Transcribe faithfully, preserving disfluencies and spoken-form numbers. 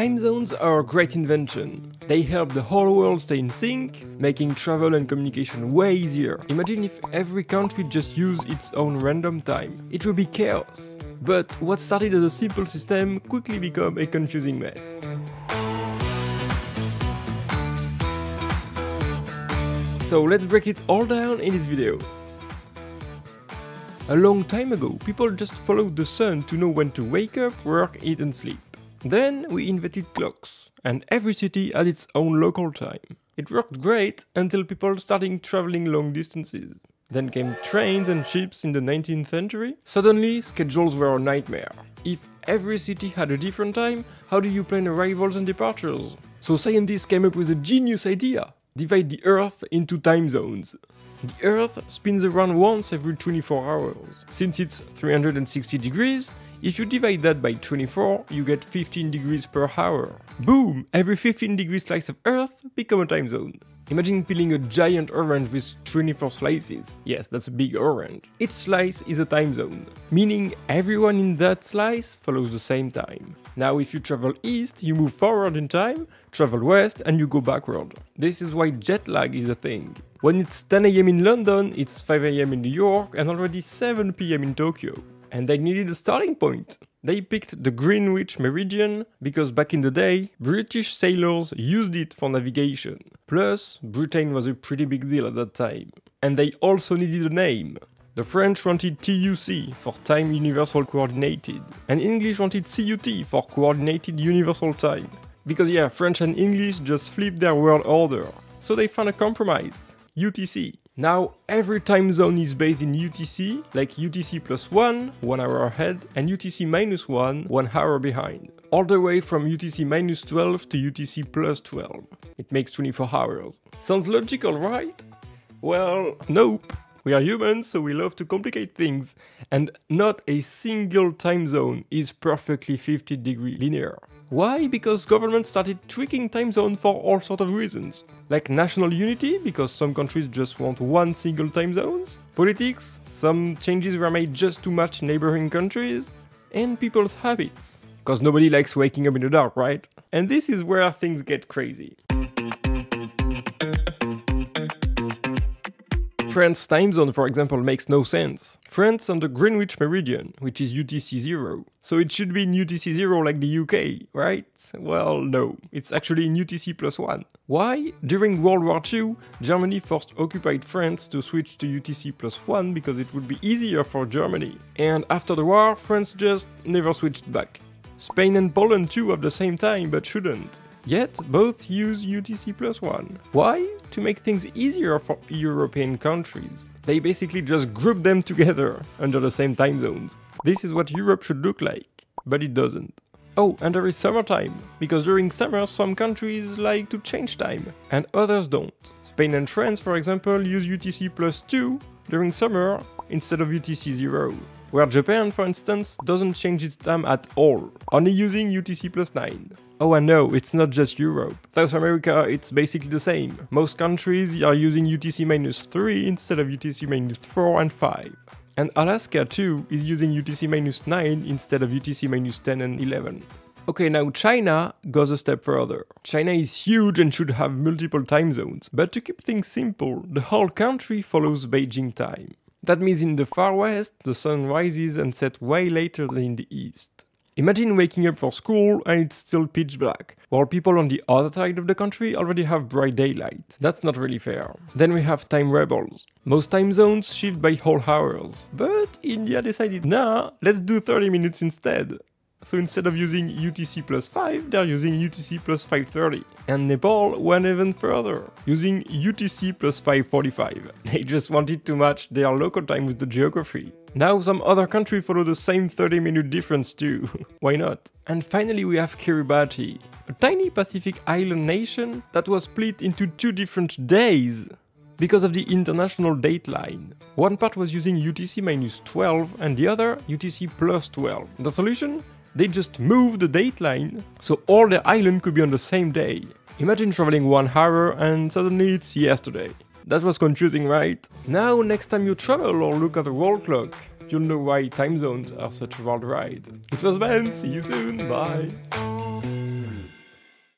Time zones are a great invention. They help the whole world stay in sync, making travel and communication way easier. Imagine if every country just used its own random time. It would be chaos. But what started as a simple system quickly became a confusing mess. So let's break it all down in this video. A long time ago, people just followed the sun to know when to wake up, work, eat and sleep. Then we invented clocks, and every city had its own local time. It worked great until people started traveling long distances. Then came trains and ships in the nineteenth century. Suddenly, schedules were a nightmare. If every city had a different time, how do you plan arrivals and departures? So scientists came up with a genius idea. Divide the Earth into time zones. The Earth spins around once every twenty-four hours. Since it's three hundred sixty degrees, if you divide that by twenty-four, you get fifteen degrees per hour. Boom! Every fifteen degree slice of Earth becomes a time zone. Imagine peeling a giant orange with twenty-four slices. Yes, that's a big orange. Each slice is a time zone, meaning everyone in that slice follows the same time. Now if you travel east, you move forward in time, travel west and you go backward. This is why jet lag is a thing. When it's ten A M in London, it's five A M in New York and already seven P M in Tokyo. And they needed a starting point. They picked the Greenwich Meridian because back in the day, British sailors used it for navigation. Plus, Britain was a pretty big deal at that time. And they also needed a name. The French wanted T U C for Time Universal Coordinated. And English wanted C U T for Coordinated Universal Time. Because yeah, French and English just flipped their world order. So they found a compromise. U T C. Now every time zone is based in U T C, like U T C plus one, one hour ahead, and U T C minus one, one hour behind. All the way from U T C minus twelve to U T C plus twelve. It makes twenty-four hours. Sounds logical, right? Well, nope. We are humans, so we love to complicate things, and not a single time zone is perfectly fifty degree linear. Why? Because governments started tweaking time zones for all sorts of reasons. Like national unity, because some countries just want one single time zone. Politics, some changes were made just to match neighboring countries. And people's habits. Because nobody likes waking up in the dark, right? And this is where things get crazy. France's time zone, for example, makes no sense. France on the Greenwich Meridian, which is U T C zero. So it should be in U T C zero like the U K, right? Well, no. It's actually in U T C plus one. Why? During World War Two, Germany forced occupied France to switch to U T C plus one because it would be easier for Germany. And after the war, France just never switched back. Spain and Poland too have the same time, but shouldn't. Yet, both use U T C plus one. Why? To make things easier for European countries. They basically just group them together under the same time zones. This is what Europe should look like, but it doesn't. Oh, and there is summertime, because during summer some countries like to change time, and others don't. Spain and France, for example, use U T C plus two during summer instead of U T C zero. Where Japan, for instance, doesn't change its time at all, only using U T C plus nine. Oh, and no, it's not just Europe. South America, it's basically the same. Most countries are using U T C minus three instead of U T C minus four and five. And Alaska too is using U T C minus nine instead of U T C minus ten and eleven. Okay, now China goes a step further. China is huge and should have multiple time zones. But to keep things simple, the whole country follows Beijing time. That means in the far west, the sun rises and sets way later than in the east. Imagine waking up for school and it's still pitch black, while people on the other side of the country already have bright daylight. That's not really fair. Then we have time rebels. Most time zones shift by whole hours. But India decided, nah, let's do thirty minutes instead. So instead of using U T C plus five, they're using U T C plus five thirty. And Nepal went even further, using U T C plus five forty-five. They just wanted to match their local time with the geography. Now some other country follow the same thirty minute difference too. Why not? And finally we have Kiribati, a tiny Pacific island nation that was split into two different days because of the international date line. One part was using U T C minus twelve and the other U T C plus twelve. The solution? They just moved the date line so all the island could be on the same day. Imagine traveling one hour and suddenly it's yesterday. That was confusing, right? Now, next time you travel or look at the world clock, you'll know why time zones are such a wild ride. It was Ben, see you soon, bye!